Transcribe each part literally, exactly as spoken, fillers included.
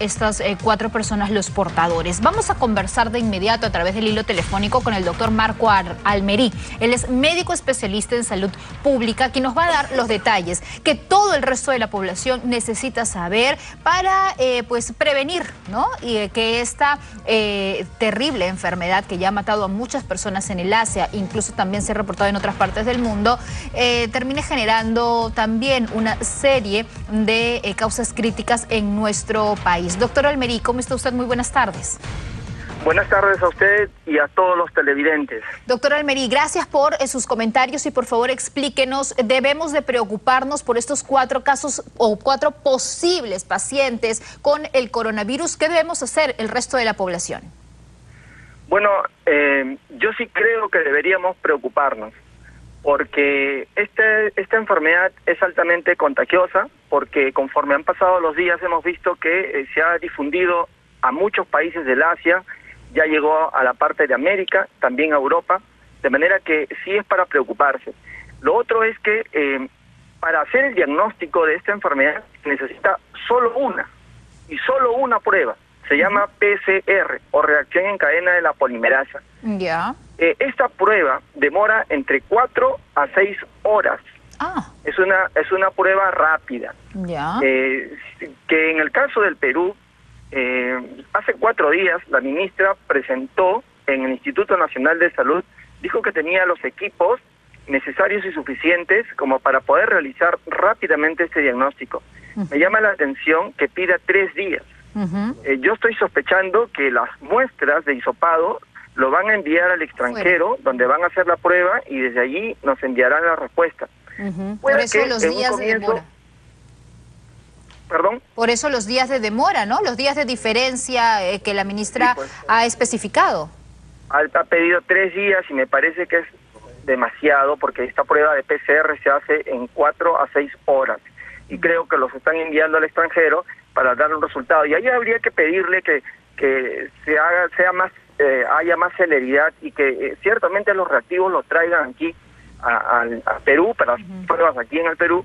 estas eh, cuatro personas los portadores. Vamos a conversar de inmediato a través del hilo telefónico con el doctor Marco Almerí. Él es médico especialista en salud pública, quien nos va a dar los detalles que todo el resto de la población necesita saber para eh, pues prevenir, ¿no? Y eh, que esta eh, terrible enfermedad que ya ha matado a muchas personas en el Asia, incluso también se ha reportado en otras partes del mundo, eh, termine generando también una serie de eh, causas críticas en nuestro país. Doctor Almerí, ¿cómo está usted? Muy buenas tardes. Buenas tardes a usted y a todos los televidentes. Doctor Almerí, gracias por eh, sus comentarios y por favor explíquenos, ¿debemos de preocuparnos por estos cuatro casos o cuatro posibles pacientes con el coronavirus? ¿Qué debemos hacer el resto de la población? Bueno, eh, yo sí creo que deberíamos preocuparnos, porque este, esta enfermedad es altamente contagiosa, porque conforme han pasado los días hemos visto que eh, se ha difundido a muchos países del Asia, ya llegó a la parte de América, también a Europa, de manera que sí es para preocuparse. Lo otro es que eh, para hacer el diagnóstico de esta enfermedad se necesita solo una, y solo una prueba, se llama P C R, o reacción en cadena de la polimerasa. Ya. Yeah. Eh, esta prueba demora entre cuatro a seis horas. Ah. Es una es una prueba rápida. Ya. Eh, que en el caso del Perú, eh, hace cuatro días la ministra presentó en el Instituto Nacional de Salud, dijo que tenía los equipos necesarios y suficientes como para poder realizar rápidamente este diagnóstico. Uh-huh. Me llama la atención que pida tres días. Uh-huh. eh, yo estoy sospechando que las muestras de hisopado lo van a enviar al extranjero, bueno, donde van a hacer la prueba y desde allí nos enviarán la respuesta. Uh-huh. Por eso los días comienzo... de demora. ¿Perdón? Por eso los días de demora, ¿no? Los días de diferencia eh, que la ministra sí, pues, ha especificado. Alta ha pedido tres días y me parece que es demasiado, porque esta prueba de P C R se hace en cuatro a seis horas. Y uh-huh. creo que los están enviando al extranjero para dar un resultado. Y ahí habría que pedirle que, que se haga, sea más... Eh, haya más celeridad y que eh, ciertamente los reactivos los traigan aquí a, a, a Perú, para las uh-huh. pruebas aquí en el Perú.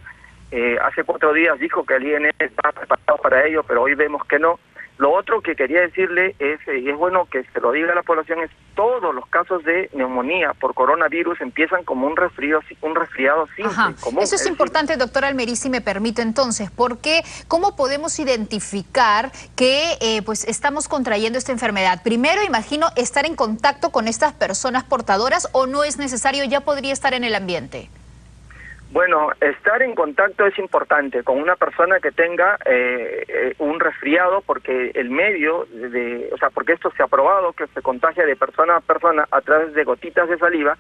Eh, hace cuatro días dijo que el I N E estaba preparado para ello, pero hoy vemos que no. Lo otro que quería decirle es, eh, y es bueno que se lo diga a la población, es todos los casos de neumonía por coronavirus empiezan como un resfrío, un resfriado simple. Ajá. Común. Eso es, es importante, decir... doctor Almerí, si me permite entonces, porque ¿cómo podemos identificar que eh, pues estamos contrayendo esta enfermedad? Primero, imagino, estar en contacto con estas personas portadoras, ¿o no es necesario, ya podría estar en el ambiente? Bueno, estar en contacto es importante con una persona que tenga eh, eh, un resfriado, porque el medio, de, o sea, porque esto se ha probado que se contagia de persona a persona a través de gotitas de saliva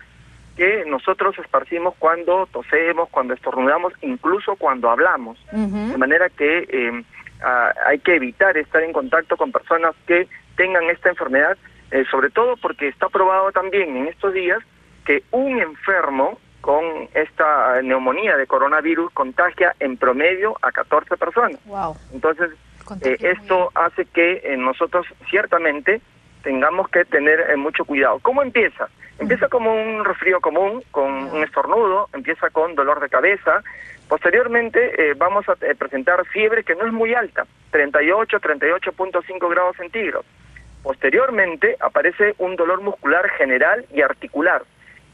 que nosotros esparcimos cuando tosemos, cuando estornudamos, incluso cuando hablamos. Uh-huh. De manera que eh, a, hay que evitar estar en contacto con personas que tengan esta enfermedad, eh, sobre todo porque está probado también en estos días que un enfermo con esta neumonía de coronavirus contagia en promedio a catorce personas. Wow. Entonces, eh, esto hace que eh, nosotros ciertamente tengamos que tener eh, mucho cuidado. ¿Cómo empieza? Empieza uh-huh. como un resfrío común, con uh-huh. un estornudo, empieza con dolor de cabeza. Posteriormente eh, vamos a eh, presentar fiebre que no es muy alta, treinta y ocho, treinta y ocho punto cinco grados centígrados. Posteriormente aparece un dolor muscular general y articular.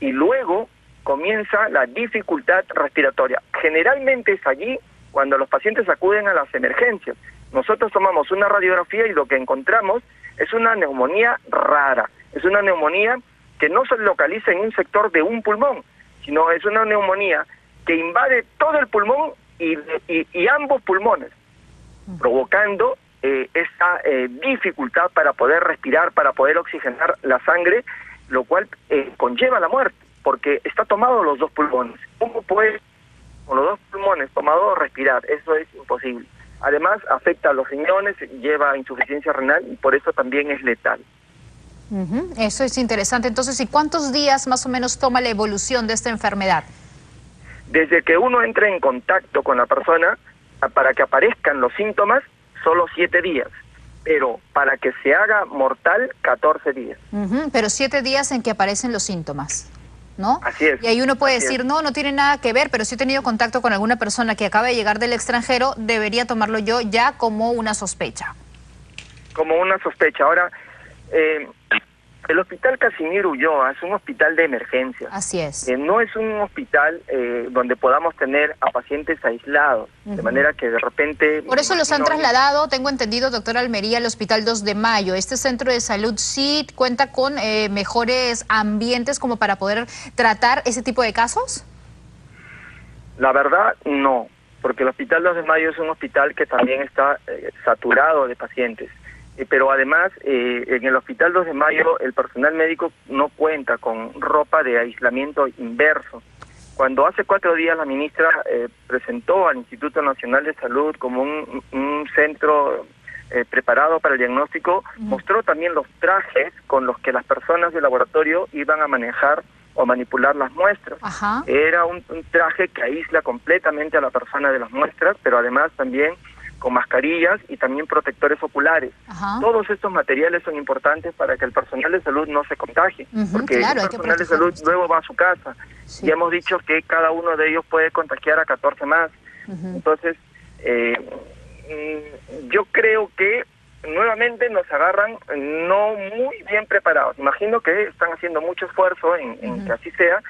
Y luego comienza la dificultad respiratoria. Generalmente es allí cuando los pacientes acuden a las emergencias. Nosotros tomamos una radiografía y lo que encontramos es una neumonía rara. Es una neumonía que no se localiza en un sector de un pulmón, sino es una neumonía que invade todo el pulmón y, y, y ambos pulmones, provocando eh, esa eh, dificultad para poder respirar, para poder oxigenar la sangre, lo cual eh, conlleva la muerte, porque está tomado los dos pulmones. ¿Cómo puede con los dos pulmones tomados respirar? Eso es imposible. Además, afecta a los riñones, lleva a insuficiencia renal y por eso también es letal. Uh-huh. Eso es interesante. Entonces, ¿y cuántos días más o menos toma la evolución de esta enfermedad? Desde que uno entra en contacto con la persona, para que aparezcan los síntomas, solo siete días. Pero para que se haga mortal, catorce días. Uh-huh. Pero siete días en que aparecen los síntomas, ¿no? Así es. Y ahí uno puede decir, no, no tiene nada que ver, pero si he tenido contacto con alguna persona que acaba de llegar del extranjero, debería tomarlo yo ya como una sospecha. como una sospecha. Ahora, eh, el Hospital Casimir Ulloa es un hospital de emergencia. Así es. Eh, no es un hospital eh, donde podamos tener a pacientes aislados, uh-huh. de manera que de repente... Por eso los han no... trasladado, tengo entendido, doctor Almerí, al Hospital dos de Mayo. Este centro de salud sí cuenta con eh, mejores ambientes como para poder tratar ese tipo de casos. La verdad, no, porque el Hospital dos de Mayo es un hospital que también está eh, saturado de pacientes. Pero además, eh, en el Hospital dos de Mayo, el personal médico no cuenta con ropa de aislamiento inverso. Cuando hace cuatro días la ministra eh, presentó al Instituto Nacional de Salud como un, un centro eh, preparado para el diagnóstico, uh-huh. mostró también los trajes con los que las personas del laboratorio iban a manejar o manipular las muestras. Ajá. Era un, un traje que aísla completamente a la persona de las muestras, pero además también con mascarillas y también protectores oculares. Ajá. Todos estos materiales son importantes para que el personal de salud no se contagie, uh-huh, porque claro, el personal de salud luego va a su casa. Sí. Y hemos dicho que cada uno de ellos puede contagiar a catorce más. Uh-huh. Entonces, eh, yo creo que nuevamente nos agarran no muy bien preparados. Imagino que están haciendo mucho esfuerzo en, en uh-huh. que así sea,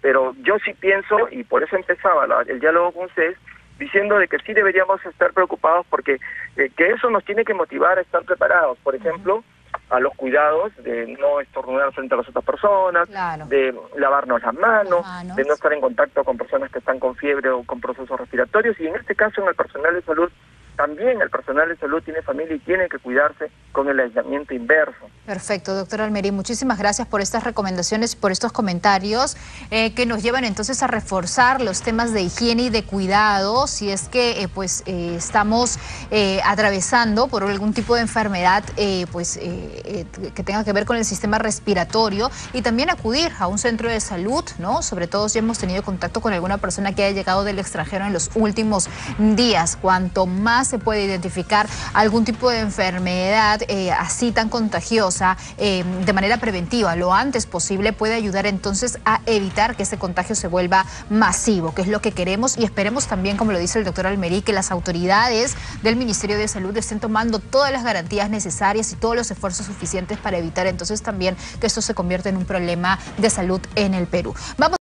pero yo sí pienso, y por eso empezaba la, el diálogo con ustedes, diciendo de que sí deberíamos estar preocupados porque eh, que eso nos tiene que motivar a estar preparados, por ejemplo, a los cuidados de no estornudar frente a las otras personas, claro. de lavarnos las manos, las manos, de no estar en contacto con personas que están con fiebre o con procesos respiratorios, y en este caso en el personal de salud, también el personal de salud tiene familia y tiene que cuidarse con el aislamiento inverso. Perfecto, doctor Almerí, muchísimas gracias por estas recomendaciones y por estos comentarios eh, que nos llevan entonces a reforzar los temas de higiene y de cuidado si es que eh, pues eh, estamos eh, atravesando por algún tipo de enfermedad eh, pues eh, eh, que tenga que ver con el sistema respiratorio, y también acudir a un centro de salud, ¿no? Sobre todo si hemos tenido contacto con alguna persona que haya llegado del extranjero en los últimos días. Cuanto más se puede identificar algún tipo de enfermedad eh, así tan contagiosa eh, de manera preventiva, lo antes posible, puede ayudar entonces a evitar que ese contagio se vuelva masivo, que es lo que queremos, y esperemos también, como lo dice el doctor Almerí, que las autoridades del Ministerio de Salud estén tomando todas las garantías necesarias y todos los esfuerzos suficientes para evitar entonces también que esto se convierta en un problema de salud en el Perú. Vamos